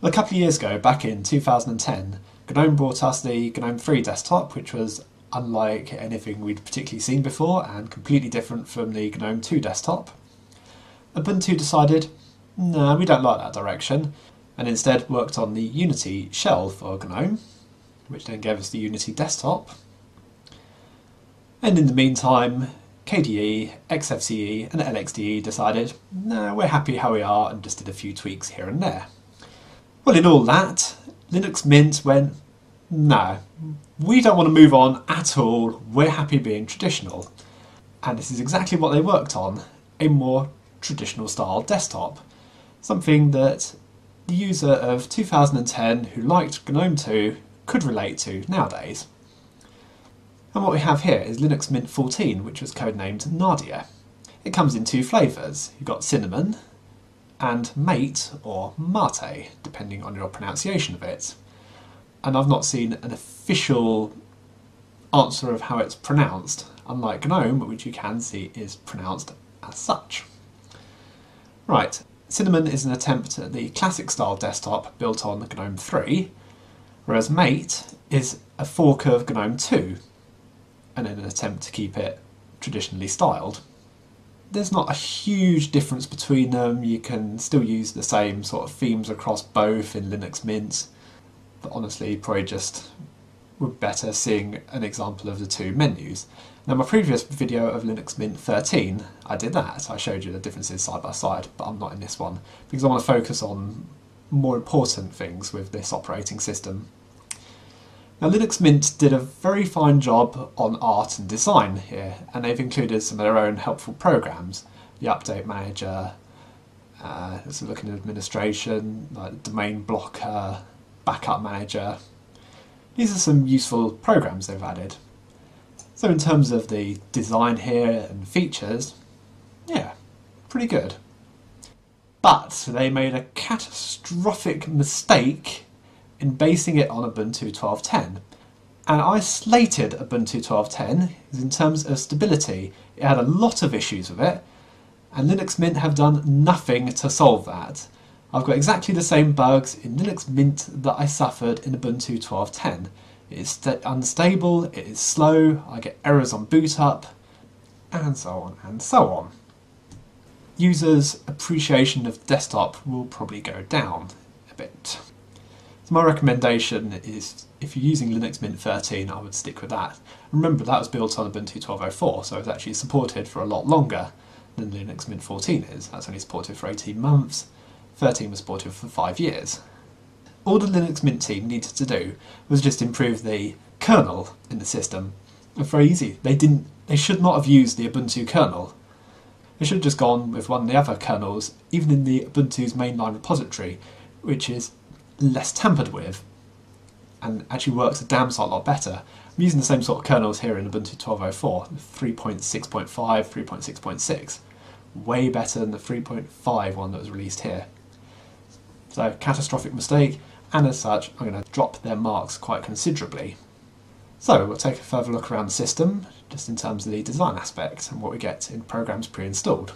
Well, a couple of years ago, back in 2010, GNOME brought us the GNOME 3 desktop, which was unlike anything we'd particularly seen before and completely different from the GNOME 2 desktop. Ubuntu decided, no, we don't like that direction, and instead worked on the Unity shell for GNOME, which then gave us the Unity desktop. And in the meantime, KDE, XFCE and LXDE decided, no, we're happy how we are, and just did a few tweaks here and there. Well, in all that, Linux Mint went, no, we don't want to move on at all, we're happy being traditional. And this is exactly what they worked on, a more traditional style desktop. Something that the user of 2010 who liked GNOME 2 could relate to nowadays. And what we have here is Linux Mint 14, which was codenamed Nadia. It comes in two flavours. You've got Cinnamon and MATE, or MATE, depending on your pronunciation of it. And I've not seen an official answer of how it's pronounced, unlike GNOME, which you can see is pronounced as such. Right, Cinnamon is an attempt at the classic style desktop built on GNOME 3, whereas MATE is a fork of GNOME 2, and in an attempt to keep it traditionally styled. There's not a huge difference between them. You can still use the same sort of themes across both in Linux Mint, but honestly probably just we're better seeing an example of the two menus. Now, my previous video of Linux Mint 13, I did that. I showed you the differences side by side, but I'm not in this one because I want to focus on more important things with this operating system. Now, Linux Mint did a very fine job on art and design here, and they've included some of their own helpful programs. The Update Manager, let's look at administration, like Domain Blocker, Backup Manager. These are some useful programs they've added. So in terms of the design here and features, yeah, pretty good. But they made a catastrophic mistake in basing it on Ubuntu 12.10. And I slated Ubuntu 12.10 in terms of stability. It had a lot of issues with it, and Linux Mint have done nothing to solve that. I've got exactly the same bugs in Linux Mint that I suffered in Ubuntu 12.10. It is unstable, it is slow, I get errors on boot up, and so on and so on. Users' appreciation of desktop will probably go down a bit. So my recommendation is, if you're using Linux Mint 13, I would stick with that. Remember, that was built on Ubuntu 12.04, so it's actually supported for a lot longer than Linux Mint 14 is. That's only supported for 18 months, 13 was supported for 5 years. All the Linux Mint team needed to do was just improve the kernel in the system. It's very easy. They should not have used the Ubuntu kernel. They should have just gone with one of the other kernels, even in the Ubuntu's mainline repository, which is less tampered with and actually works a damn sight lot better. I'm using the same sort of kernels here in Ubuntu 12.04, 3.6.5, 3.6.6, way better than the 3.5 one that was released here. So, catastrophic mistake, and as such I'm going to drop their marks quite considerably. So we'll take a further look around the system, just in terms of the design aspect and what we get in programs pre-installed.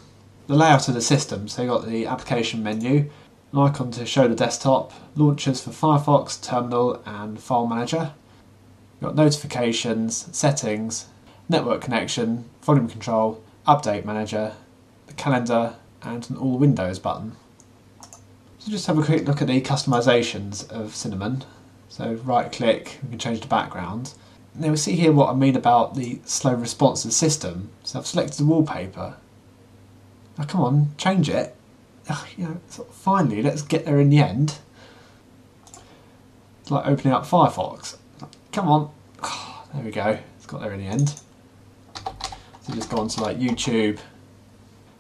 The layout of the system, so you've got the application menu, an icon to show the desktop, launchers for Firefox, Terminal and File Manager. You've got notifications, settings, network connection, volume control, Update Manager, the calendar and an All Windows button. So just have a quick look at the customisations of Cinnamon. So right click, we can change the background. Now we'll see here what I mean about the slow responsive system. So I've selected the wallpaper. Now come on, change it. You know, sort of finally, let's get there in the end. It's like opening up Firefox. Come on. Oh, there we go. It's got there in the end. So just go on to like YouTube.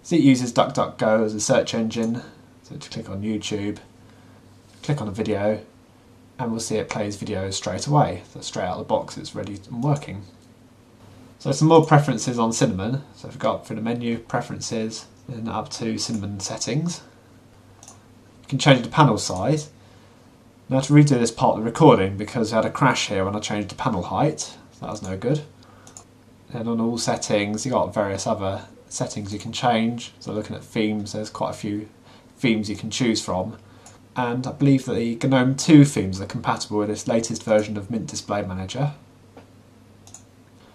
So it uses DuckDuckGo as a search engine. So to click on YouTube, click on a video, and we'll see it plays videos straight away. So straight out of the box, it's ready and working. So some more preferences on Cinnamon. So if we go up through the menu, preferences, then up to Cinnamon settings. You can change the panel size. Now to redo this part of the recording because I had a crash here when I changed the panel height, so that was no good. And on all settings, you've got various other settings you can change. So looking at themes, there's quite a few themes you can choose from. and I believe that the GNOME 2 themes are compatible with this latest version of Mint Display Manager.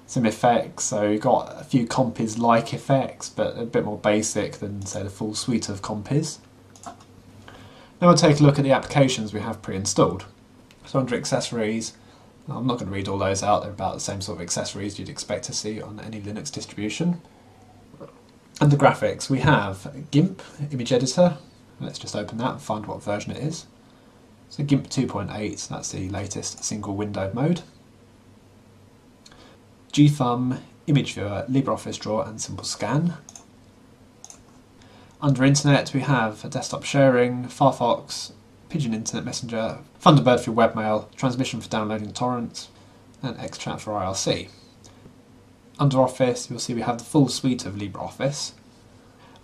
Some effects, so you've got a few Compiz like effects, but a bit more basic than, say, the full suite of Compiz. Now we'll take a look at the applications we have pre-installed. So under accessories, I'm not going to read all those out, they're about the same sort of accessories you'd expect to see on any Linux distribution. Under graphics, we have GIMP, image editor. Let's just open that and find what version it is. So GIMP 2.8, that's the latest single windowed mode. G-Thumb, Image Viewer, LibreOffice Draw and Simple Scan. Under Internet we have a desktop sharing, Firefox, Pigeon Internet Messenger, Thunderbird for webmail, Transmission for downloading torrents and XChat for IRC. Under Office you'll see we have the full suite of LibreOffice.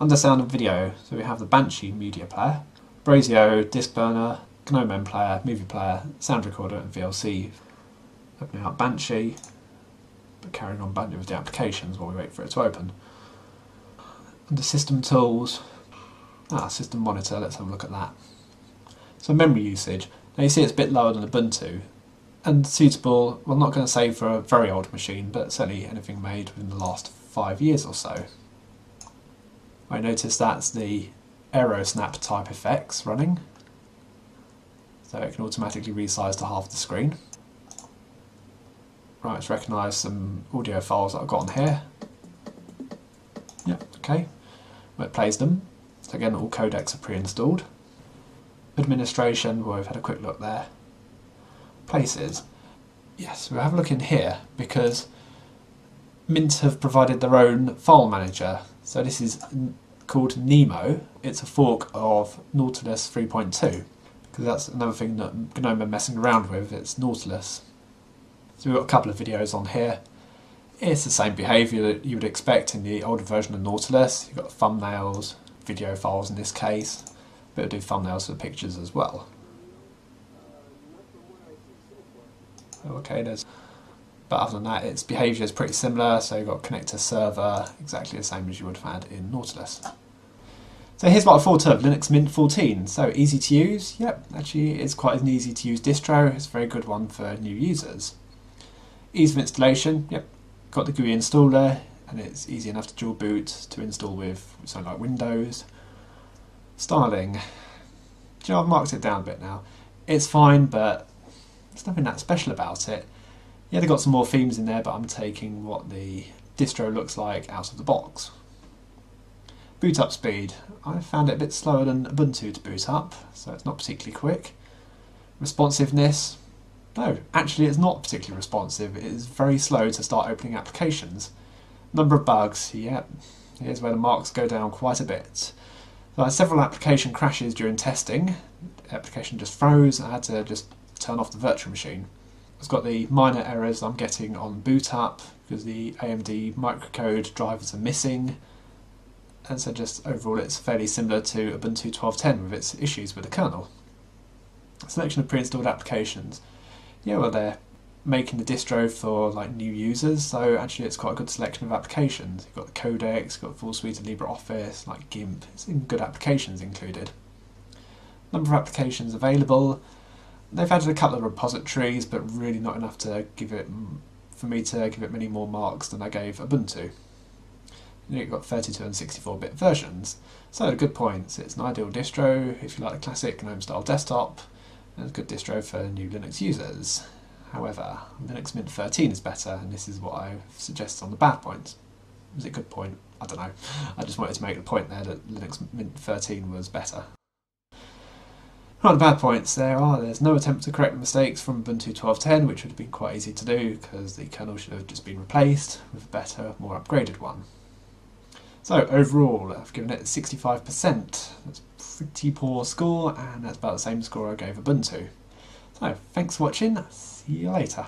Under Sound and Video, so we have the Banshee Media Player, Brasero, Disk Burner, GNOME Player, Movie Player, Sound Recorder and VLC. Opening up Banshee. Carrying on bundling with the applications while we wait for it to open. Under System Tools, System Monitor, let's have a look at that. So memory usage, now you see it's a bit lower than Ubuntu, and suitable, well, I'm not going to say for a very old machine, but certainly anything made within the last 5 years or so. I notice that's the AeroSnap type effects running, so it can automatically resize to half the screen. Right, let's recognise some audio files that I've got on here. Yep, okay. Well, it plays them. So again, all codecs are pre-installed. Administration, well, we've had a quick look there. Places. Yes, we'll have a look in here because Mint have provided their own file manager. So this is called Nemo. It's a fork of Nautilus 3.2 because that's another thing that GNOME are messing around with, it's Nautilus. So we've got a couple of videos on here. It's the same behaviour that you would expect in the older version of Nautilus. You've got thumbnails, video files in this case, but it'll do thumbnails for the pictures as well. Okay, but other than that, its behaviour is pretty similar. So you've got connector server, exactly the same as you would have had in Nautilus. So here's what I thought of Linux Mint 14. So easy to use. Yep, actually it's quite an easy to use distro. It's a very good one for new users. Ease of installation, yep, got the GUI installer and it's easy enough to dual boot to install with something like Windows. Styling, do you know, I've marked it down a bit now. It's fine, but there's nothing that special about it. Yeah, they've got some more themes in there, but I'm taking what the distro looks like out of the box. Boot up speed, I found it a bit slower than Ubuntu to boot up, so it's not particularly quick. Responsiveness. No, actually it's not particularly responsive, it is very slow to start opening applications. Number of bugs, yep, here's where the marks go down quite a bit. So I had several application crashes during testing, the application just froze and I had to just turn off the virtual machine. It's got the minor errors I'm getting on boot up because the AMD microcode drivers are missing, and so just overall it's fairly similar to Ubuntu 12.10 with its issues with the kernel. Selection of pre-installed applications. Yeah, well, they're making the distro for like new users, so actually it's quite a good selection of applications. You've got the codecs, you've got the full suite of LibreOffice, like GIMP, it's even good applications included. Number of applications available. They've added a couple of repositories, but really not enough to give it, for me to give it many more marks than I gave Ubuntu. And you've got 32 and 64-bit versions, so good points. It's an ideal distro if you like the classic GNOME-style desktop. And a good distro for new Linux users. However, Linux Mint 13 is better, and this is what I suggested on the bad points. Was it a good point? I don't know. I just wanted to make the point there that Linux Mint 13 was better. Right, the bad points there are there's no attempt to correct the mistakes from Ubuntu 12.10, which would have been quite easy to do because the kernel should have just been replaced with a better, more upgraded one. So overall, I've given it 65%. That's pretty poor score, and that's about the same score I gave Ubuntu. So, thanks for watching, see you later.